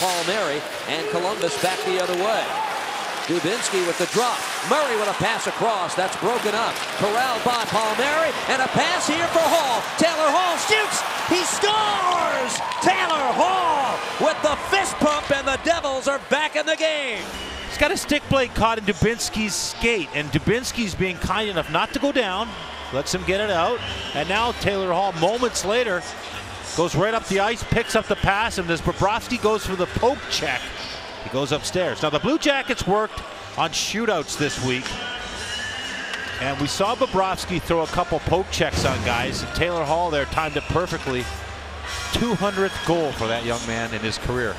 Paul Murray, and Columbus back the other way. Dubinsky with the drop. Murray with a pass across. That's broken up. Corralled by Paul Murray, and a pass here for Hall. Taylor Hall shoots. He scores! Taylor Hall with the fist pump, and the Devils are back in the game. He's got a stick blade caught in Dubinsky's skate, and Dubinsky's being kind enough not to go down. Lets him get it out, and now Taylor Hall, moments later, goes right up the ice, picks up the pass, and as Bobrovsky goes for the poke check, he goes upstairs. Now the Blue Jackets worked on shootouts this week, and we saw Bobrovsky throw a couple poke checks on guys, and Taylor Hall there timed it perfectly. 200th goal for that young man in his career.